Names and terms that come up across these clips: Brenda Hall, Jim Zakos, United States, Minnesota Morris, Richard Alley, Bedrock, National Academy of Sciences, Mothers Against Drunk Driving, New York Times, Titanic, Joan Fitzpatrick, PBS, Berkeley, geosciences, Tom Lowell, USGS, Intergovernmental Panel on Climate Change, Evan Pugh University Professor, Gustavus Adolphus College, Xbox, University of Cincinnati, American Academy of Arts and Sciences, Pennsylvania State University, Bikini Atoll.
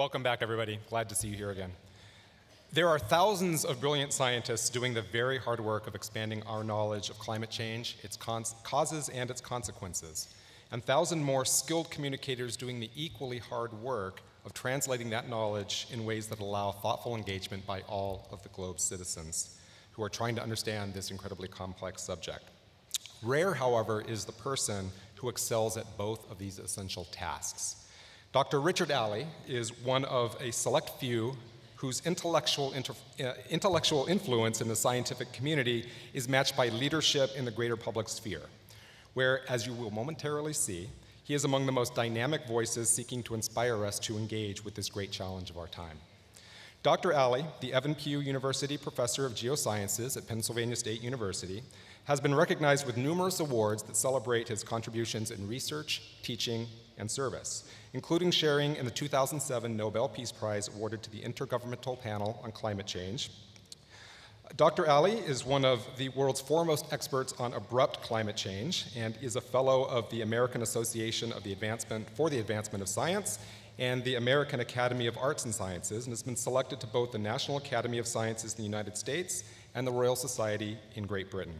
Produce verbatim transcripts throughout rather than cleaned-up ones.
Welcome back, everybody. Glad to see you here again. There are thousands of brilliant scientists doing the very hard work of expanding our knowledge of climate change, its causes and its consequences, and thousands more skilled communicators doing the equally hard work of translating that knowledge in ways that allow thoughtful engagement by all of the globe's citizens who are trying to understand this incredibly complex subject. Rare, however, is the person who excels at both of these essential tasks. Doctor Richard Alley is one of a select few whose intellectual, uh, intellectual influence in the scientific community is matched by leadership in the greater public sphere, where, as you will momentarily see, he is among the most dynamic voices seeking to inspire us to engage with this great challenge of our time. Doctor Alley, the Evan Pugh University Professor of Geosciences at Pennsylvania State University, has been recognized with numerous awards that celebrate his contributions in research, teaching, and service, including sharing in the two thousand seven Nobel Peace Prize awarded to the Intergovernmental Panel on Climate Change. Doctor Alley is one of the world's foremost experts on abrupt climate change and is a fellow of the American Association of the Advancement for the Advancement of Science and the American Academy of Arts and Sciences, and has been selected to both the National Academy of Sciences in the United States and the Royal Society in Great Britain.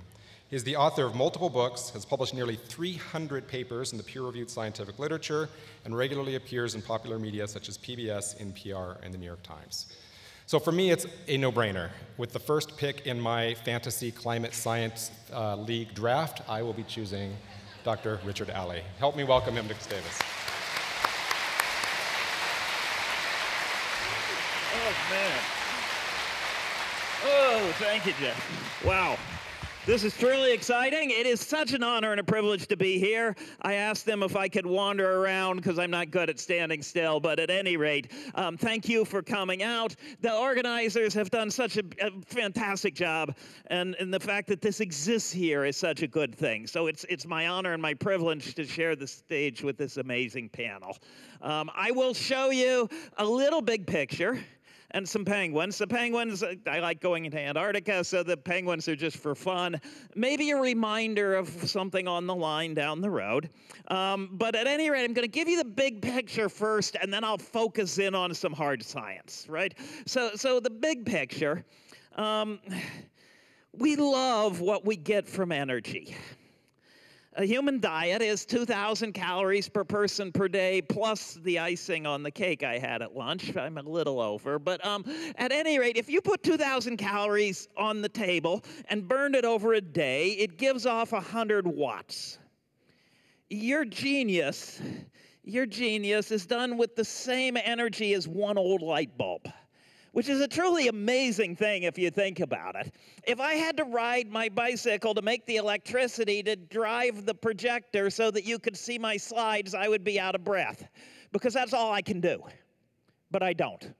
He is the author of multiple books, has published nearly three hundred papers in the peer-reviewed scientific literature, and regularly appears in popular media such as P B S, N P R, and the New York Times. So for me, it's a no-brainer. With the first pick in my fantasy climate science uh, league draft, I will be choosing Doctor Richard Alley. Help me welcome him to Gustavus. Oh, man. Oh, thank you, Jeff. Wow. This is truly exciting. It is such an honor and a privilege to be here. I asked them if I could wander around because I'm not good at standing still, but at any rate, um, thank you for coming out. The organizers have done such a, a fantastic job, and, and the fact that this exists here is such a good thing. So it's, it's my honor and my privilege to share the stage with this amazing panel. Um, I will show you a little big picture and some penguins. The penguins, I like going into Antarctica, so the penguins are just for fun. Maybe a reminder of something on the line down the road. Um, but at any rate, I'm gonna give you the big picture first, and then I'll focus in on some hard science, right? So, so the big picture, um, we love what we get from energy. A human diet is two thousand calories per person per day, plus the icing on the cake I had at lunch. I'm a little over, but um, at any rate, if you put two thousand calories on the table and burned it over a day, it gives off one hundred watts. Your genius, your genius is done with the same energy as one old light bulb, which is a truly amazing thing if you think about it. If I had to ride my bicycle to make the electricity to drive the projector so that you could see my slides, I would be out of breath, because that's all I can do, but I don't.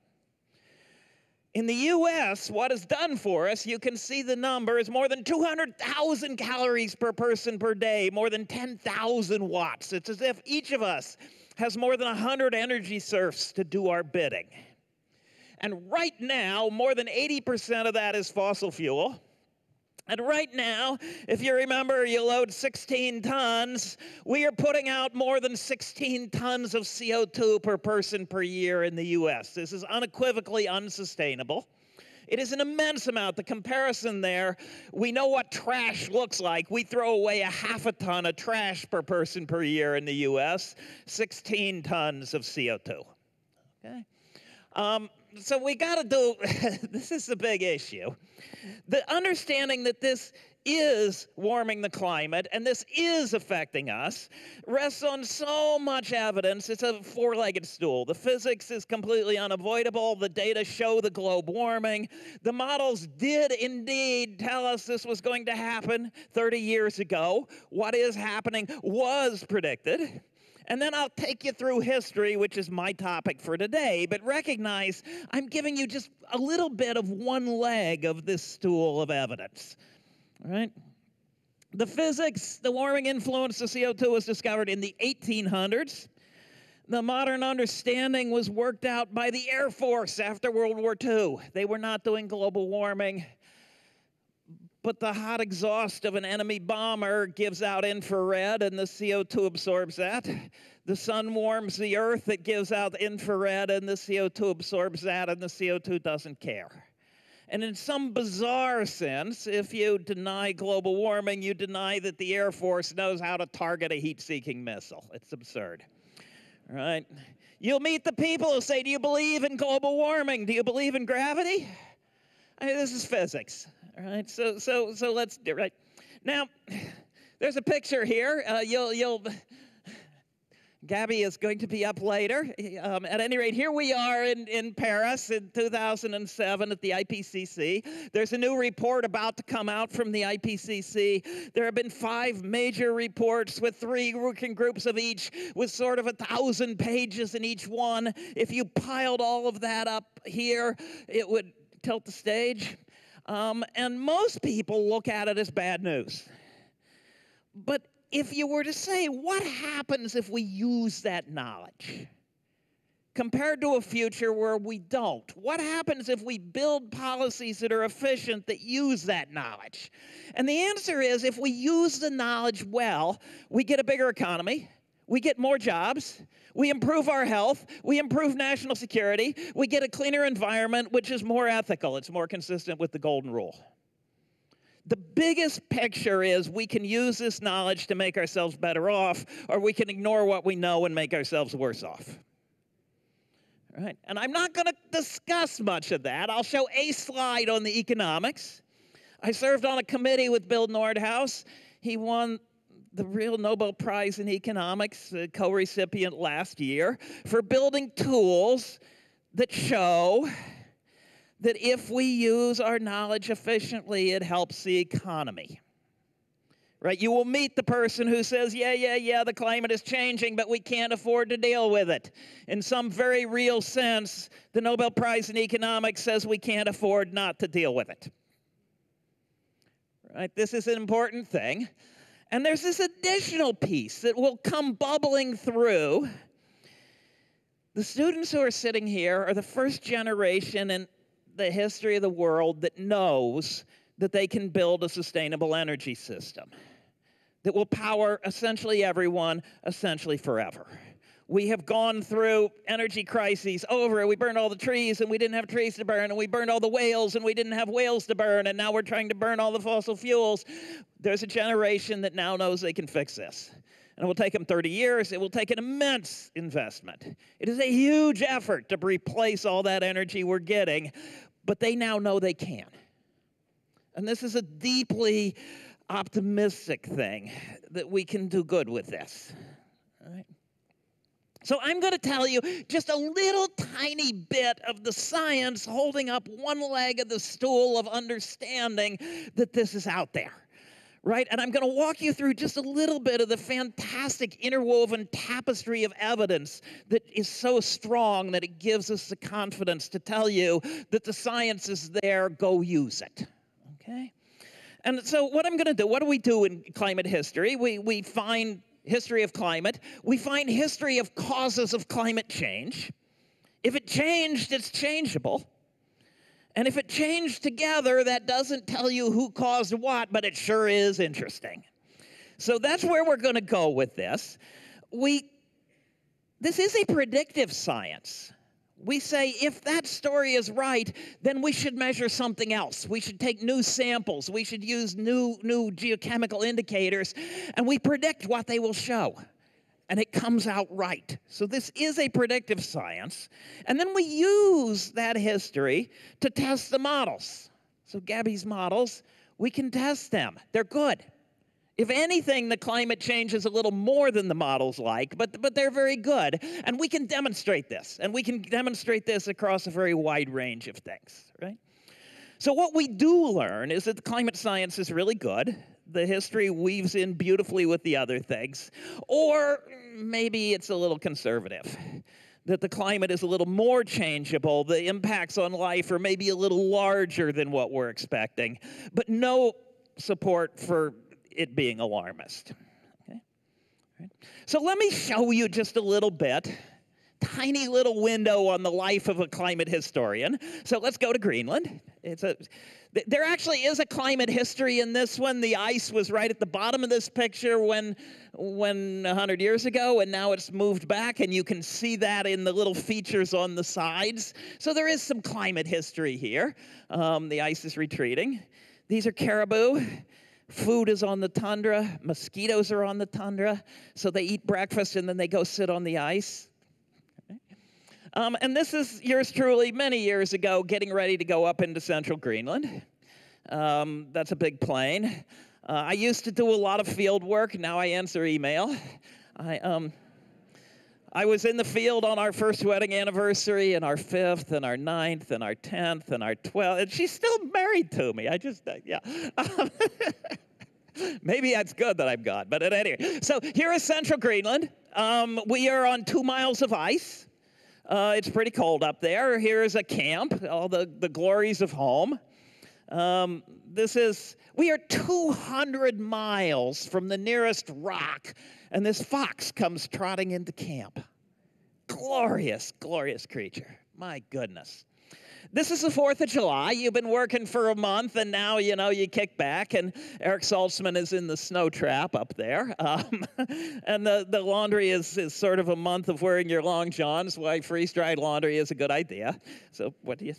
In the U S, what is done for us, you can see the number, is more than two hundred thousand calories per person per day, more than ten thousand watts. It's as if each of us has more than one hundred energy serfs to do our bidding. And right now, more than eighty percent of that is fossil fuel. And right now, if you remember, you load sixteen tons, we are putting out more than sixteen tons of C O two per person per year in the U S. This is unequivocally unsustainable. It is an immense amount. The comparison there, we know what trash looks like. We throw away a half a ton of trash per person per year in the U S, sixteen tons of C O two, okay? Um, So we gotta do, this is the big issue. The understanding that this is warming the climate and this is affecting us rests on so much evidence. It's a four-legged stool. The physics is completely unavoidable. The data show the globe warming. The models did indeed tell us this was going to happen thirty years ago. What is happening was predicted. And then I'll take you through history, which is my topic for today, but recognize I'm giving you just a little bit of one leg of this stool of evidence, all right? The physics, the warming influence of C O two was discovered in the eighteen hundreds. The modern understanding was worked out by the Air Force after World War Two. They were not doing global warming, but the hot exhaust of an enemy bomber gives out infrared, and the C O two absorbs that. The sun warms the earth, it gives out infrared, and the C O two absorbs that, and the C O two doesn't care. And in some bizarre sense, if you deny global warming, you deny that the Air Force knows how to target a heat-seeking missile. It's absurd, right? You'll meet the people who say, do you believe in global warming? Do you believe in gravity? I mean, this is physics, all right? So, so, so let's do it, right? Now, there's a picture here. Uh, you'll, you'll, Gabby is going to be up later. Um, at any rate, here we are in, in Paris in two thousand seven at the I P C C. There's a new report about to come out from the I P C C. There have been five major reports with three working groups of each, with sort of a thousand pages in each one. If you piled all of that up here, it would tilt the stage. Um, and most people look at it as bad news. But if you were to say, what happens if we use that knowledge compared to a future where we don't? What happens if we build policies that are efficient that use that knowledge? And the answer is, if we use the knowledge well, we get a bigger economy, we get more jobs, we improve our health, we improve national security, we get a cleaner environment, which is more ethical. It's more consistent with the golden rule. The biggest picture is we can use this knowledge to make ourselves better off, or we can ignore what we know and make ourselves worse off. All right? And I'm not going to discuss much of that. I'll show a slide on the economics. I served on a committee with Bill Nordhaus. He won the real Nobel Prize in Economics, the co-recipient last year, for building tools that show that if we use our knowledge efficiently, it helps the economy, right? You will meet the person who says, yeah, yeah, yeah, the climate is changing, but we can't afford to deal with it. In some very real sense, the Nobel Prize in Economics says we can't afford not to deal with it, right? This is an important thing. And there's this additional piece that will come bubbling through. The students who are sitting here are the first generation in the history of the world that knows that they can build a sustainable energy system that will power essentially everyone, essentially forever. We have gone through energy crises over. We burned all the trees, and we didn't have trees to burn, and we burned all the whales, and we didn't have whales to burn, and now we're trying to burn all the fossil fuels. There's a generation that now knows they can fix this. And it will take them thirty years. It will take an immense investment. It is a huge effort to replace all that energy we're getting, but they now know they can. And this is a deeply optimistic thing, that we can do good with this. All right. So I'm going to tell you just a little tiny bit of the science holding up one leg of the stool of understanding that this is out there. Right? And I'm going to walk you through just a little bit of the fantastic interwoven tapestry of evidence that is so strong that it gives us the confidence to tell you that the science is there, go use it. Okay? And so what I'm going to do, what do we do in climate history? We, we find history of climate. We find history of causes of climate change. If it changed, it's changeable. And if it changed together, that doesn't tell you who caused what, but it sure is interesting. So that's where we're going to go with this. We, this is a predictive science. We say, if that story is right, then we should measure something else. We should take new samples. We should use new, new geochemical indicators, and we predict what they will show. And it comes out right. So this is a predictive science. And then we use that history to test the models. So Gabby's models, we can test them. They're good. If anything, the climate change is a little more than the models like, but, but they're very good. And we can demonstrate this. And we can demonstrate this across a very wide range of things, right? So what we do learn is that the climate science is really good. The history weaves in beautifully with the other things. Or maybe it's a little conservative, that the climate is a little more changeable. The impacts on life are maybe a little larger than what we're expecting. But no support for it being alarmist. Okay? All right. So let me show you just a little bit, tiny little window on the life of a climate historian. So let's go to Greenland. It's a, there actually is a climate history in this one. The ice was right at the bottom of this picture when, when a hundred years ago, and now it's moved back, and you can see that in the little features on the sides. So there is some climate history here. Um, the ice is retreating. These are caribou. Food is on the tundra. Mosquitoes are on the tundra. So they eat breakfast, and then they go sit on the ice. Okay. Um, and this is yours truly many years ago, getting ready to go up into central Greenland. Um, that's a big plane. Uh, I used to do a lot of field work. Now I answer email. I, um, I was in the field on our first wedding anniversary, and our fifth, and our ninth, and our tenth, and our twelfth. And she's still married to me. I just, yeah. Um, maybe that's good that I'm gone. But at any rate, so here is central Greenland. Um, we are on two miles of ice. Uh, it's pretty cold up there. Here is a camp, all the, the glories of home. Um, this is, we are two hundred miles from the nearest rock, and this fox comes trotting into camp. Glorious, glorious creature. My goodness. This is the fourth of July. You've been working for a month, and now, you know, you kick back, and Eric Saltzman is in the snow trap up there. Um, and the, the laundry is, is sort of a month of wearing your long johns. Why freeze-dried laundry is a good idea. So what do you...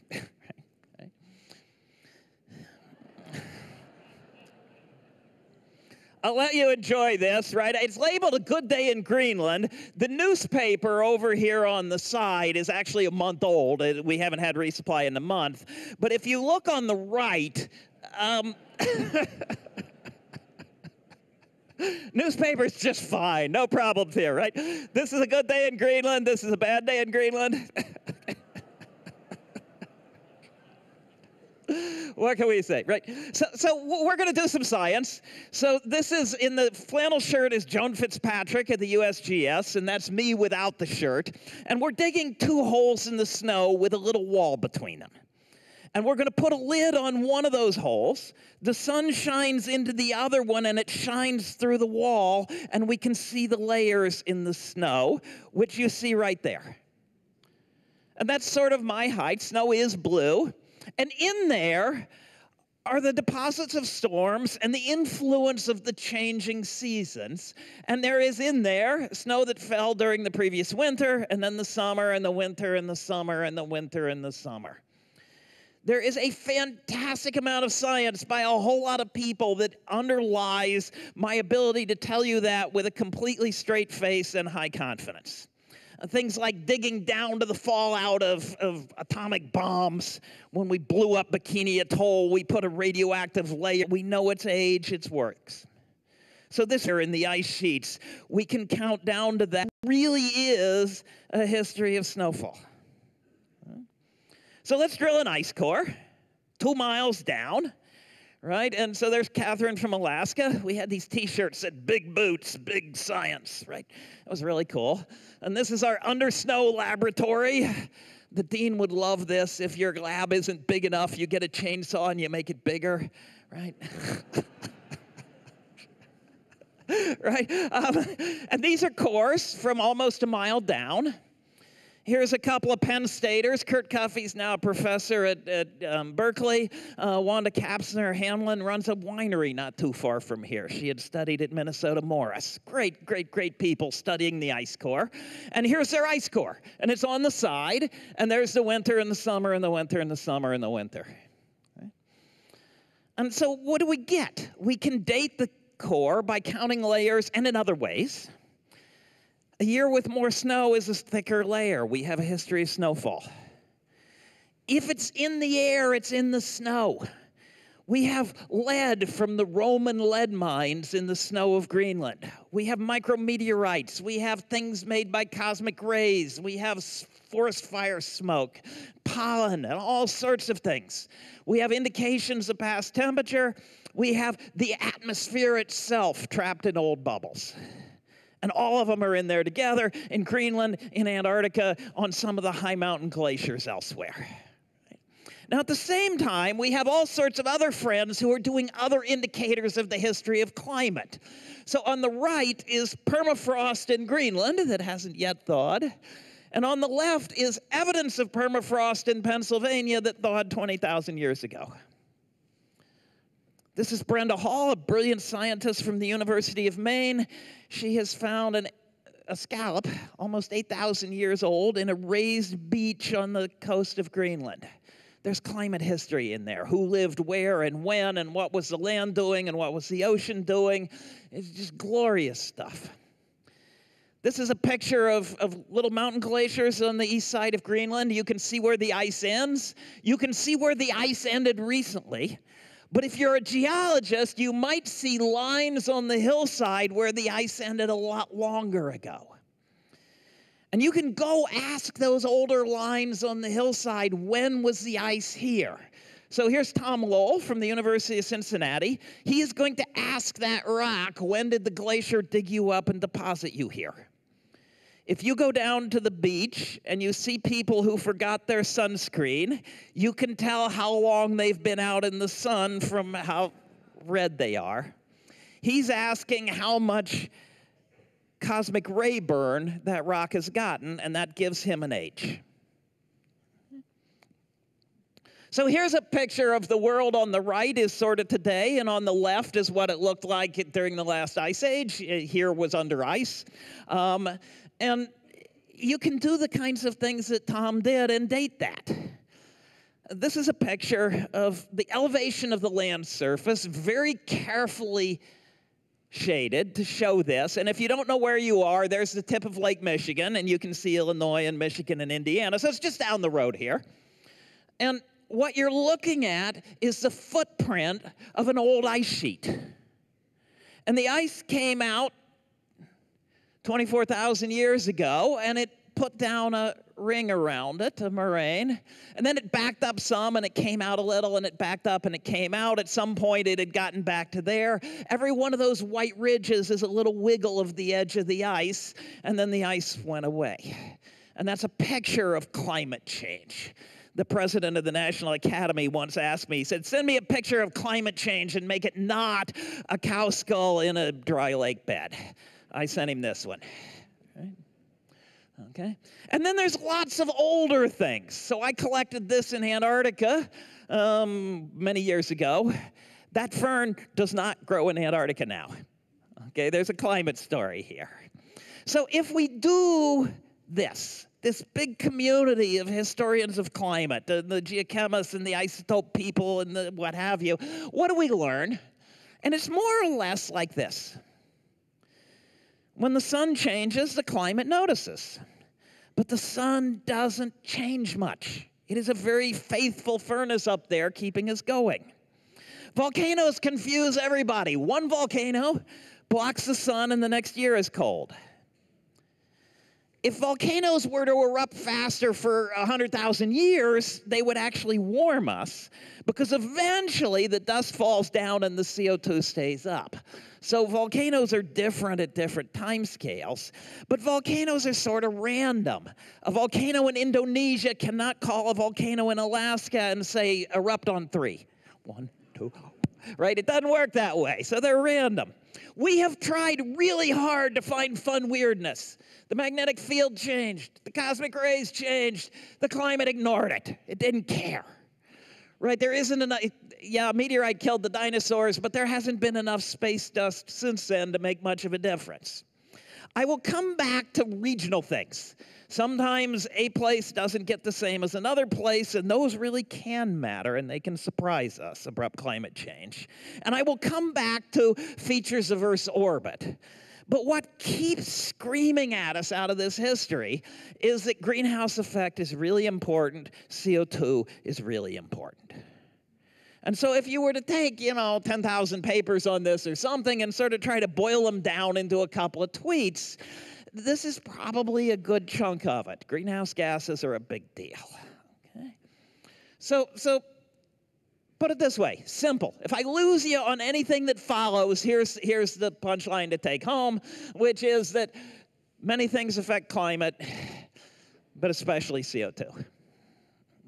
I'll let you enjoy this, right? It's labeled A Good Day in Greenland. The newspaper over here on the side is actually a month old. We haven't had resupply in a month. But if you look on the right, um, newspaper's just fine. No problems here, right? This is a good day in Greenland. This is a bad day in Greenland. What can we say, right? So, so we're going to do some science. So this is, in the flannel shirt is Joan Fitzpatrick at the U S G S, and that's me without the shirt. And we're digging two holes in the snow with a little wall between them. And we're going to put a lid on one of those holes. The sun shines into the other one, and it shines through the wall, and we can see the layers in the snow, which you see right there. And that's sort of my height. Snow is blue. And in there are the deposits of storms and the influence of the changing seasons. And there is in there snow that fell during the previous winter, and then the summer, and the winter, and the summer, and the winter, and the summer. There is a fantastic amount of science by a whole lot of people that underlies my ability to tell you that with a completely straight face and high confidence. Things like digging down to the fallout of, of atomic bombs. When we blew up Bikini Atoll, we put a radioactive layer. We know its age, its works. So this here in the ice sheets, we can count down to that. It really is a history of snowfall. So let's drill an ice core, two miles down. Right? And so there's Catherine from Alaska. We had these T-shirts that said, "Big Boots, Big Science," right? That was really cool. And this is our undersnow laboratory. The dean would love this. If your lab isn't big enough, you get a chainsaw and you make it bigger, right? Right? Um, and these are cores from almost a mile down. Here's a couple of Penn Staters. Kurt Cuffey's now a professor at, at um, Berkeley. Uh, Wanda Kapsner-Hamlin runs a winery not too far from here. She had studied at Minnesota Morris. Great, great, great people studying the ice core. And here's their ice core. And it's on the side. And there's the winter and the summer and the winter and the summer and the winter. Okay. And so what do we get? We can date the core by counting layers and in other ways. A year with more snow is a thicker layer. We have a history of snowfall. If it's in the air, it's in the snow. We have lead from the Roman lead mines in the snow of Greenland. We have micrometeorites. We have things made by cosmic rays. We have forest fire smoke, pollen, and all sorts of things. We have indications of past temperature. We have the atmosphere itself trapped in old bubbles. And all of them are in there together, in Greenland, in Antarctica, on some of the high mountain glaciers elsewhere. Now, at the same time, we have all sorts of other friends who are doing other indicators of the history of climate. So on the right is permafrost in Greenland that hasn't yet thawed. And on the left is evidence of permafrost in Pennsylvania that thawed twenty thousand years ago. This is Brenda Hall, a brilliant scientist from the University of Maine. She has found an, a scallop, almost eight thousand years old, in a raised beach on the coast of Greenland. There's climate history in there. Who lived where and when, and what was the land doing, and what was the ocean doing. It's just glorious stuff. This is a picture of, of little mountain glaciers on the east side of Greenland. You can see where the ice ends. You can see where the ice ended recently. But if you're a geologist, you might see lines on the hillside where the ice ended a lot longer ago. And you can go ask those older lines on the hillside, when was the ice here? So here's Tom Lowell from the University of Cincinnati. He is going to ask that rock, when did the glacier dig you up and deposit you here? If you go down to the beach and you see people who forgot their sunscreen, you can tell how long they've been out in the sun from how red they are. He's asking how much cosmic ray burn that rock has gotten, and that gives him an age. So here's a picture of the world. On the right is sort of today, and on the left is what it looked like during the last ice age. Here was under ice. Um, And you can do the kinds of things that Tom did and date that. This is a picture of the elevation of the land surface, very carefully shaded to show this. And if you don't know where you are, there's the tip of Lake Michigan, and you can see Illinois and Michigan and Indiana. So it's just down the road here. And what you're looking at is the footprint of an old ice sheet. And the ice came out twenty-four thousand years ago, and it put down a ring around it, a moraine, and then it backed up some, and it came out a little, and it backed up, and it came out. At some point, it had gotten back to there. Every one of those white ridges is a little wiggle of the edge of the ice, and then the ice went away. And that's a picture of climate change. The president of the National Academy once asked me, he said, send me a picture of climate change and make it not a cow skull in a dry lake bed. I sent him this one, right? Okay. And then there's lots of older things. So I collected this in Antarctica um, many years ago. That fern does not grow in Antarctica now. Okay, there's a climate story here. So if we do this, this big community of historians of climate, the, the geochemists and the isotope people and the what have you, what do we learn? And it's more or less like this. When the sun changes, the climate notices. But the sun doesn't change much. It is a very faithful furnace up there keeping us going. Volcanoes confuse everybody. One volcano blocks the sun and the next year is cold. If volcanoes were to erupt faster for one hundred thousand years, they would actually warm us, because eventually the dust falls down and the C O two stays up. So volcanoes are different at different timescales, but volcanoes are sort of random. A volcano in Indonesia cannot call a volcano in Alaska and say, erupt on three. One, two, right? It doesn't work that way, so they're random. We have tried really hard to find fun weirdness. The magnetic field changed, the cosmic rays changed, the climate ignored it. It didn't care. Right, there isn't enough, yeah, a meteorite killed the dinosaurs, but there hasn't been enough space dust since then to make much of a difference. I will come back to regional things. Sometimes a place doesn't get the same as another place, and those really can matter, and they can surprise us, abrupt climate change. And I will come back to features of Earth's orbit. But what keeps screaming at us out of this history is that greenhouse effect is really important, C O two is really important. And so if you were to take, you know, ten thousand papers on this or something and sort of try to boil them down into a couple of tweets, this is probably a good chunk of it. Greenhouse gases are a big deal. Okay. So, so put it this way, simple. If I lose you on anything that follows, here's, here's the punchline to take home, which is that many things affect climate, but especially C O two.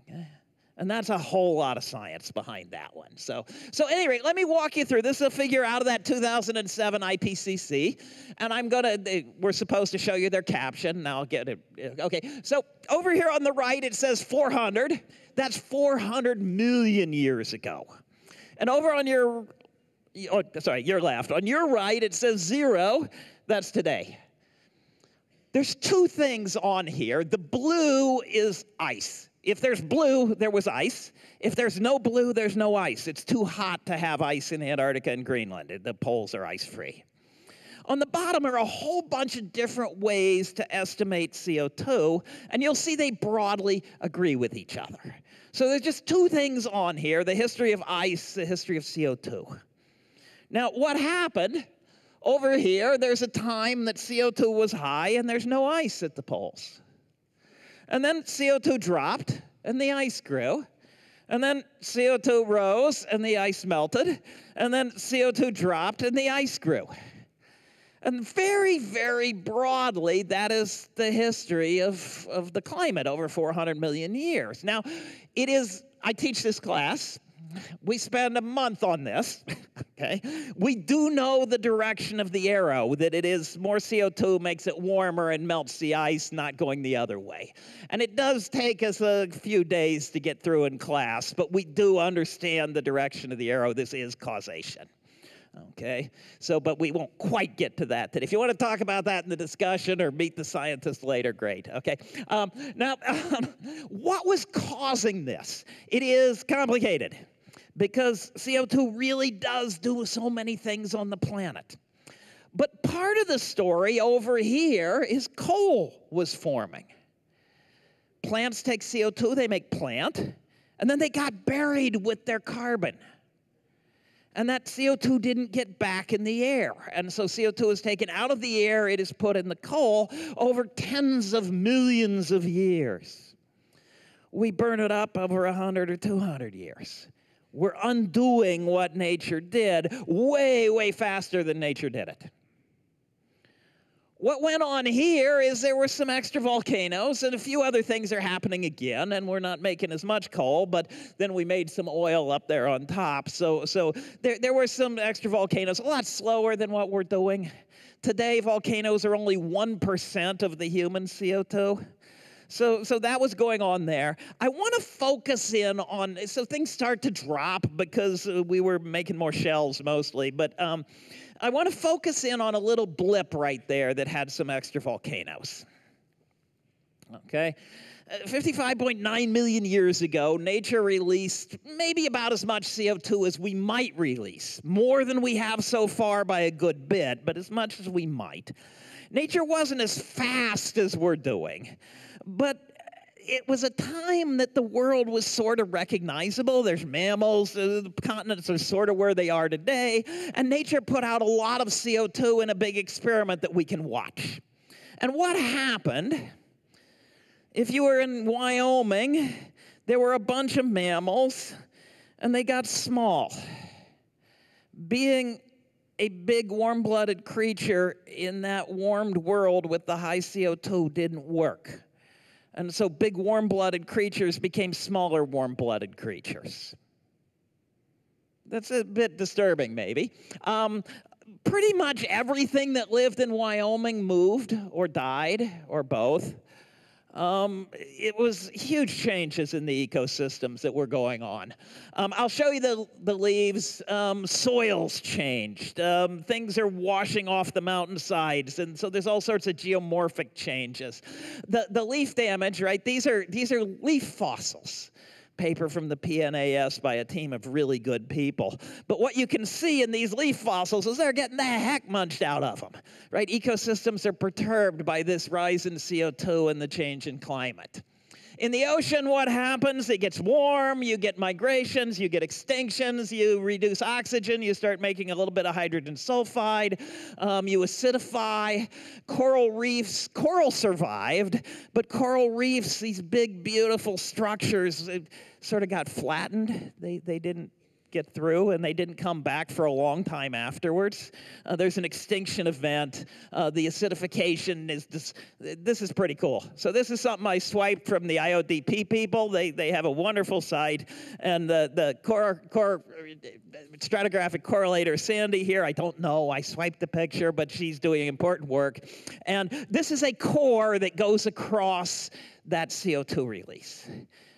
Okay. And that's a whole lot of science behind that one. So, so at any rate, let me walk you through. This is a figure out of that two thousand seven I P C C. And I'm gonna, they, we're supposed to show you their caption. Now I'll get it. Okay, so over here on the right, it says four hundred. That's four hundred million years ago. And over on your, oh, sorry, your left. On your right, it says zero. That's today. There's two things on here. The blue is ice. If there's blue, there was ice. If there's no blue, there's no ice. It's too hot to have ice in Antarctica and Greenland. The poles are ice-free. On the bottom are a whole bunch of different ways to estimate C O two, and you'll see they broadly agree with each other. So there's just two things on here, the history of ice, the history of C O two. Now, what happened over here, there's a time that C O two was high, and there's no ice at the poles. And then C O two dropped, and the ice grew. And then C O two rose, and the ice melted. And then C O two dropped, and the ice grew. And very, very broadly, that is the history of, of the climate over four hundred million years. Now, it is, I teach this class. We spend a month on this, okay? We do know the direction of the arrow, that it is more C O two makes it warmer and melts the ice, not going the other way. And it does take us a few days to get through in class, but we do understand the direction of the arrow. This is causation, okay? So, but we won't quite get to that. That if you want to talk about that in the discussion or meet the scientists later, great, okay? Um, now, what was causing this? It is complicated, because C O two really does do so many things on the planet. But part of the story over here is coal was forming. Plants take C O two, they make plant, and then they got buried with their carbon. And that C O two didn't get back in the air. And so C O two is taken out of the air, it is put in the coal over tens of millions of years. We burn it up over one hundred or two hundred years. We're undoing what nature did way, way faster than nature did it. What went on here is there were some extra volcanoes, and a few other things are happening again, and we're not making as much coal, but then we made some oil up there on top. So, so there, there were some extra volcanoes, a lot slower than what we're doing. Today, volcanoes are only one percent of the human C O two. So, so that was going on there. I want to focus in on, so things start to drop because we were making more shells mostly, but um, I want to focus in on a little blip right there that had some extra volcanoes. Okay, fifty-five point nine million years ago, nature released maybe about as much C O two as we might release, more than we have so far by a good bit, but as much as we might. Nature wasn't as fast as we're doing, but it was a time that the world was sort of recognizable. There's mammals, the continents are sort of where they are today, and nature put out a lot of C O two in a big experiment that we can watch. And what happened, if you were in Wyoming, there were a bunch of mammals, and they got small. Being a big, warm-blooded creature in that warmed world with the high C O two didn't work. And so big warm-blooded creatures became smaller warm-blooded creatures. That's a bit disturbing, maybe. Um, pretty much everything that lived in Wyoming moved or died or both. Um, it was huge changes in the ecosystems that were going on. Um, I'll show you the, the leaves. Um, soils changed. Um, things are washing off the mountainsides, and so there's all sorts of geomorphic changes. The, the leaf damage, right, these are, these are leaf fossils. Paper from the P N A S by a team of really good people. But what you can see in these leaf fossils is they're getting the heck munched out of them, right? Ecosystems are perturbed by this rise in C O two and the change in climate. In the ocean, what happens? It gets warm, you get migrations, you get extinctions, you reduce oxygen, you start making a little bit of hydrogen sulfide, um, you acidify. Coral reefs, coral survived, but coral reefs, these big, beautiful structures, sort of got flattened. They, they didn't get through, and they didn't come back for a long time afterwards. Uh, there's an extinction event. Uh, the acidification is this. This is pretty cool. So this is something I swiped from the I O D P people. They they have a wonderful site, and the the core core stratigraphic correlator Sandy here. I don't know. I swiped the picture, but she's doing important work, and this is a core that goes across that C O two release,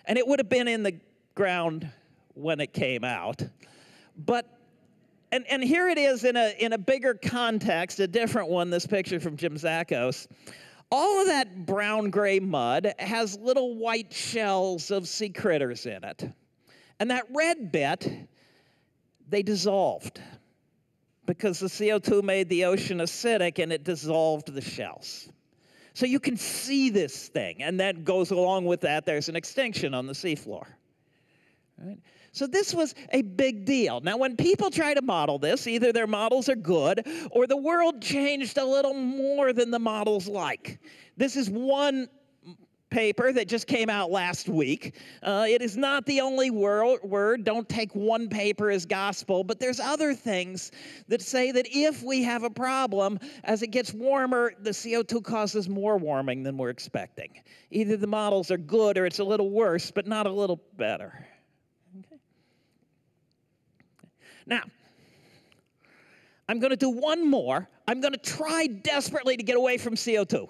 and it would have been in the ground when it came out. But and, and here it is in a in a bigger context, a different one, this picture from Jim Zakos. All of that brown-gray mud has little white shells of sea critters in it. And that red bit, they dissolved because the C O two made the ocean acidic and it dissolved the shells. So you can see this thing, and that goes along with that. There's an extinction on the seafloor. Right? So this was a big deal. Now, when people try to model this, either their models are good or the world changed a little more than the models like. This is one paper that just came out last week. Uh, it is not the only wor- word. Don't take one paper as gospel, but there's other things that say that if we have a problem, as it gets warmer, the C O two causes more warming than we're expecting. Either the models are good or it's a little worse, but not a little better. Okay. Now, I'm going to do one more. I'm going to try desperately to get away from C O two.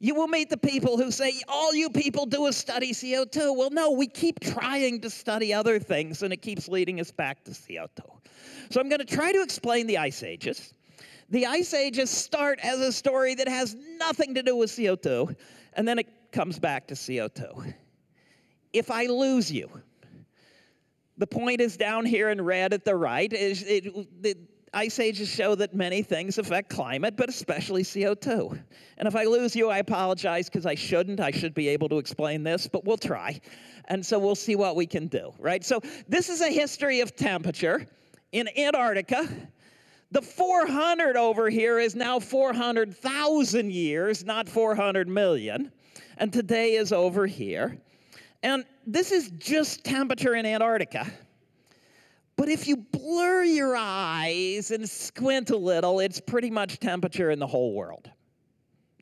You will meet the people who say, all you people do is study C O two. Well, no, we keep trying to study other things, and it keeps leading us back to C O two. So I'm going to try to explain the ice ages. The ice ages start as a story that has nothing to do with C O two, and then it comes back to C O two. If I lose you, the point is down here in red at the right. Is it, the ice ages show that many things affect climate, but especially C O two. And if I lose you, I apologize, because I shouldn't. I should be able to explain this, but we'll try. And so we'll see what we can do, right? So this is a history of temperature in Antarctica. The four hundred over here is now four hundred thousand years, not four hundred million. And today is over here. And this is just temperature in Antarctica. But if you blur your eyes and squint a little, it's pretty much temperature in the whole world.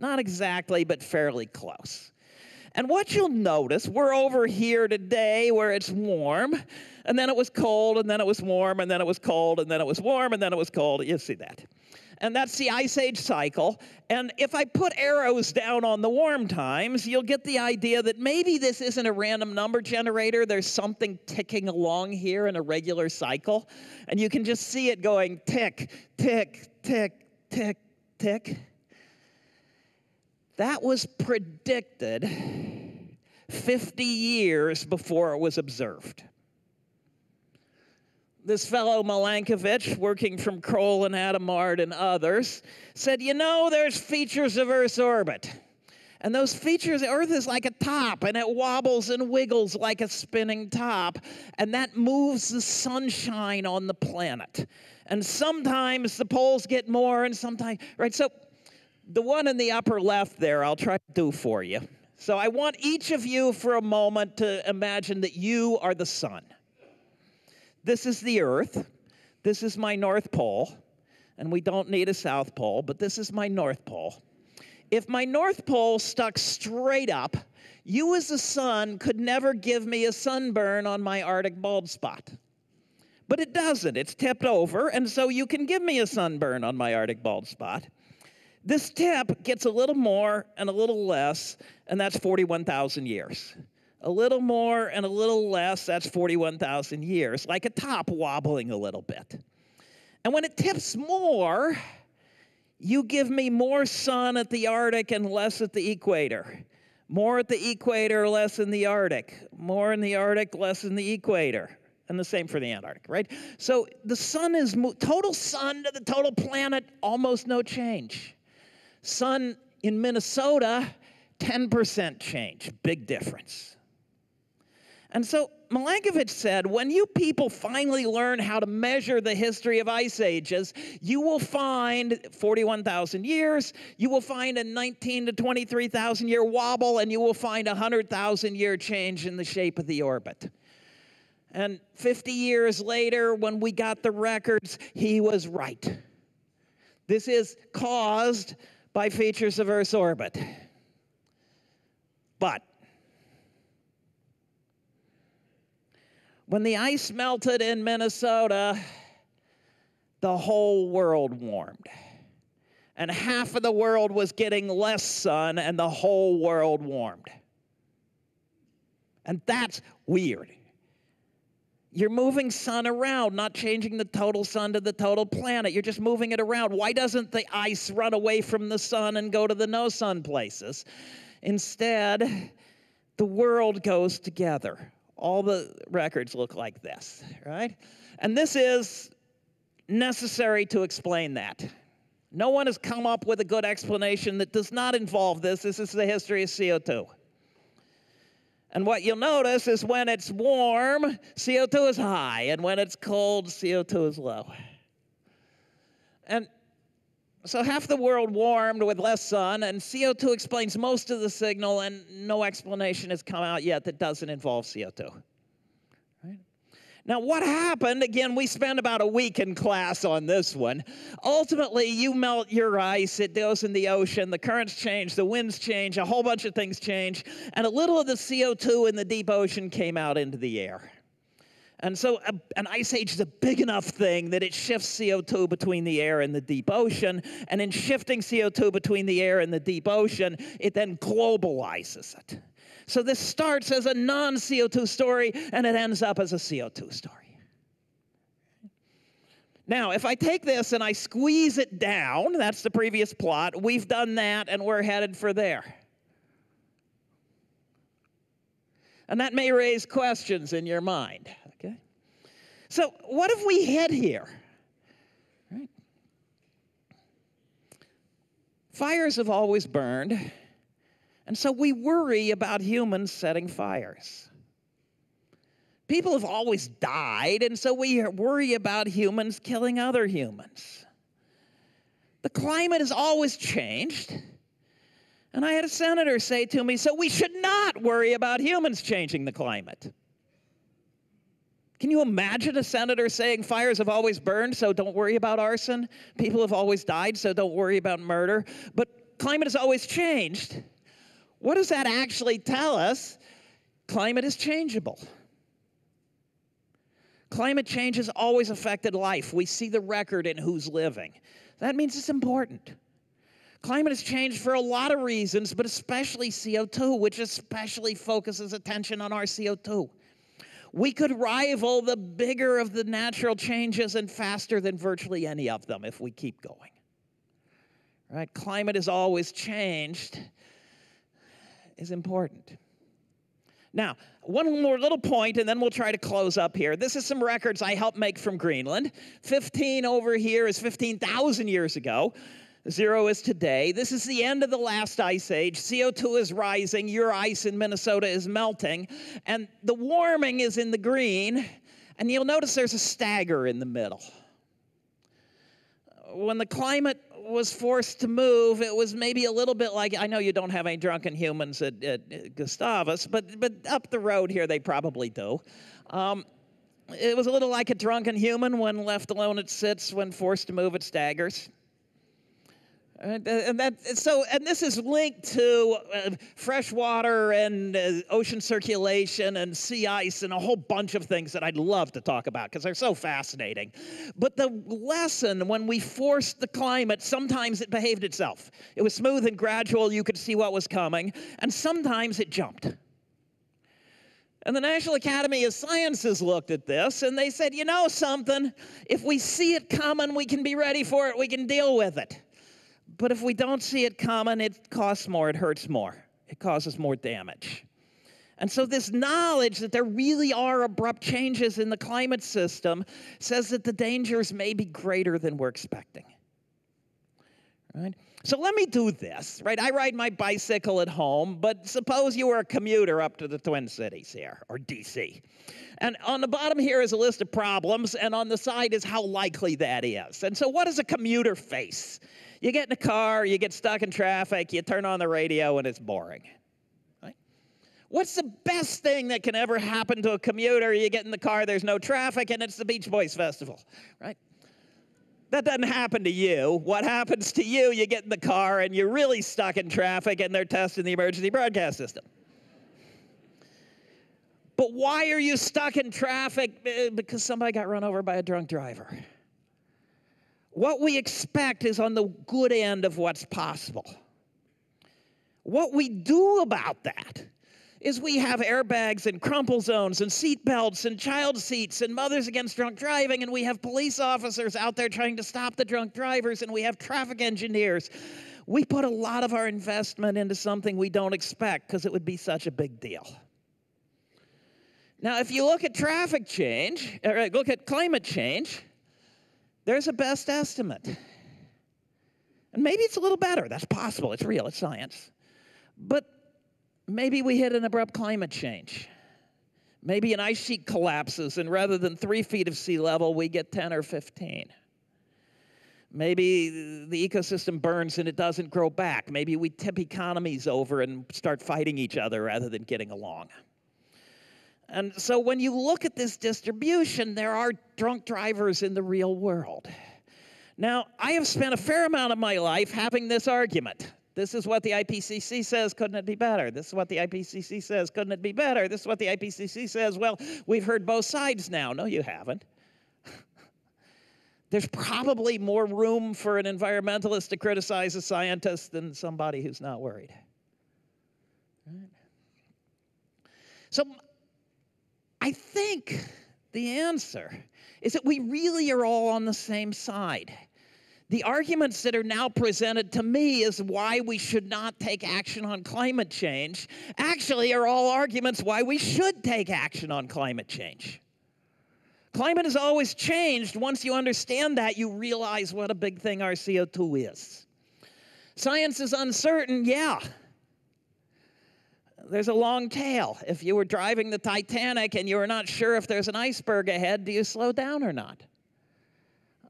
Not exactly, but fairly close. And what you'll notice, we're over here today where it's warm, and then it was cold, and then it was warm, and then it was cold, and then it was warm, and then it was cold. You see that. And that's the ice age cycle. And if I put arrows down on the warm times, you'll get the idea that maybe this isn't a random number generator. There's something ticking along here in a regular cycle. And you can just see it going tick, tick, tick, tick, tick. That was predicted fifty years before it was observed. This fellow Milankovitch, working from Kroll and Adamard and others, said, you know, there's features of Earth's orbit. And those features, Earth is like a top, and it wobbles and wiggles like a spinning top, and that moves the sunshine on the planet. And sometimes the poles get more, and sometimes, right? So the one in the upper left there, I'll try to do for you. So I want each of you for a moment to imagine that you are the sun. This is the Earth, this is my North Pole, and we don't need a South Pole, but this is my North Pole. If my North Pole stuck straight up, you as the sun could never give me a sunburn on my Arctic bald spot. But it doesn't, it's tipped over, and so you can give me a sunburn on my Arctic bald spot. This tip gets a little more and a little less, and that's forty-one thousand years. A little more and a little less, that's forty-one thousand years, like a top wobbling a little bit. And when it tips more, you give me more sun at the Arctic and less at the equator. More at the equator, less in the Arctic. More in the Arctic, less in the equator. And the same for the Antarctic, right? So the sun is, mo- total sun to the total planet, almost no change. Sun in Minnesota, ten percent change, big difference. And so Milankovitch said, when you people finally learn how to measure the history of ice ages, you will find forty-one thousand years, you will find a nineteen to twenty-three thousand year wobble, and you will find a one hundred thousand year change in the shape of the orbit. And fifty years later, when we got the records, he was right. This is caused by features of Earth's orbit. But when the ice melted in Minnesota, the whole world warmed. And half of the world was getting less sun, and the whole world warmed. And that's weird. You're moving sun around, not changing the total sun to the total planet. You're just moving it around. Why doesn't the ice run away from the sun and go to the no-sun places? Instead, the world goes together. All the records look like this, right? And this is necessary to explain that. No one has come up with a good explanation that does not involve this. This is the history of C O two. And what you'll notice is when it's warm, C O two is high, and when it's cold, C O two is low. And so half the world warmed with less sun, and C O two explains most of the signal, and no explanation has come out yet that doesn't involve C O two. Right? Now, what happened? Again, we spent about a week in class on this one. Ultimately, you melt your ice, it goes in the ocean, the currents change, the winds change, a whole bunch of things change, and a little of the C O two in the deep ocean came out into the air. And so a, an ice age is a big enough thing that it shifts C O two between the air and the deep ocean, and in shifting C O two between the air and the deep ocean, it then globalizes it. So this starts as a non-C O two story, and it ends up as a C O two story. Now, if I take this and I squeeze it down, that's the previous plot, we've done that, and we're headed for there. And that may raise questions in your mind, okay? So what if we hit here? Right. Fires have always burned. And so we worry about humans setting fires. People have always died, and so we worry about humans killing other humans. The climate has always changed. And I had a senator say to me, so we should not worry about humans changing the climate. Can you imagine a senator saying fires have always burned, so don't worry about arson? People have always died, so don't worry about murder. But climate has always changed. What does that actually tell us? Climate is changeable. Climate change has always affected life. We see the record in who's living. That means it's important. Climate has changed for a lot of reasons, but especially C O two, which especially focuses attention on our C O two. We could rival the bigger of the natural changes and faster than virtually any of them if we keep going. Right? Climate has always changed. Is important. Now, one more little point, and then we'll try to close up here. This is some records I helped make from Greenland. fifteen over here is fifteen thousand years ago. Zero is today. This is the end of the last ice age. C O two is rising. Your ice in Minnesota is melting. And the warming is in the green. And you'll notice there's a stagger in the middle. When the climate was forced to move, it was maybe a little bit like, I know you don't have any drunken humans at, at Gustavus, but, but up the road here they probably do. Um, it was a little like a drunken human. When left alone, it sits. When forced to move, it staggers. And, and, that, so, and this is linked to uh, fresh water and uh, ocean circulation and sea ice and a whole bunch of things that I'd love to talk about because they're so fascinating. But the lesson, when we forced the climate, sometimes it behaved itself. It was smooth and gradual. You could see what was coming. And sometimes it jumped. And the National Academy of Sciences looked at this, and they said, you know something? If we see it coming, we can be ready for it. We can deal with it. But if we don't see it coming, it costs more, it hurts more. It causes more damage. And so this knowledge that there really are abrupt changes in the climate system says that the dangers may be greater than we're expecting. Right? So let me do this. Right? I ride my bicycle at home, but suppose you were a commuter up to the Twin Cities here, or D C. And on the bottom here is a list of problems, and on the side is how likely that is. And so what does a commuter face? You get in a car, you get stuck in traffic, you turn on the radio, and it's boring. Right? What's the best thing that can ever happen to a commuter? You get in the car, there's no traffic, and it's the Beach Boys Festival, right? That doesn't happen to you. What happens to you, you get in the car, and you're really stuck in traffic, and they're testing the emergency broadcast system. But why are you stuck in traffic? Because somebody got run over by a drunk driver. What we expect is on the good end of what's possible. What we do about that is we have airbags and crumple zones and seat belts and child seats and Mothers Against Drunk Driving, and we have police officers out there trying to stop the drunk drivers, and we have traffic engineers. We put a lot of our investment into something we don't expect because it would be such a big deal. Now, if you look at traffic change, or look at climate change, there's a best estimate. And maybe it's a little better. That's possible. It's real. It's science. But maybe we hit an abrupt climate change. Maybe an ice sheet collapses, and rather than three feet of sea level, we get ten or fifteen. Maybe the ecosystem burns and it doesn't grow back. Maybe we tip economies over and start fighting each other rather than getting along. And so when you look at this distribution, there are drunk drivers in the real world. Now, I have spent a fair amount of my life having this argument. This is what the I P C C says, couldn't it be better? This is what the I P C C says, couldn't it be better? This is what the I P C C says, well, we've heard both sides now. No, you haven't. There's probably more room for an environmentalist to criticize a scientist than somebody who's not worried. Right. So I think the answer is that we really are all on the same side. The arguments that are now presented to me is why we should not take action on climate change actually are all arguments why we should take action on climate change. Climate has always changed. Once you understand that, you realize what a big thing our C O two is. Science is uncertain, yeah. There's a long tail. If you were driving the Titanic and you were not sure if there's an iceberg ahead, do you slow down or not?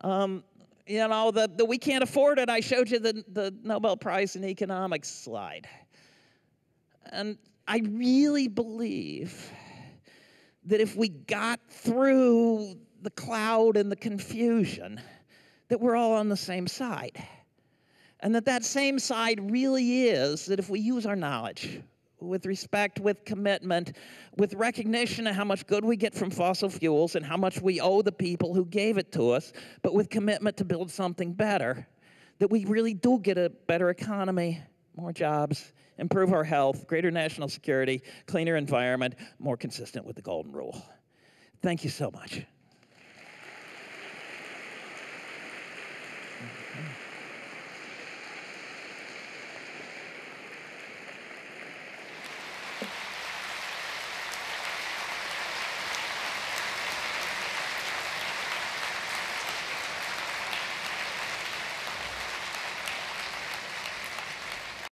Um, You know, the, the we can't afford it. I showed you the, the Nobel Prize in Economics slide. And I really believe that if we got through the cloud and the confusion, that we're all on the same side. And that that same side really is that if we use our knowledge with respect, with commitment, with recognition of how much good we get from fossil fuels and how much we owe the people who gave it to us, but with commitment to build something better, that we really do get a better economy, more jobs, improve our health, greater national security, cleaner environment, more consistent with the golden rule. Thank you so much.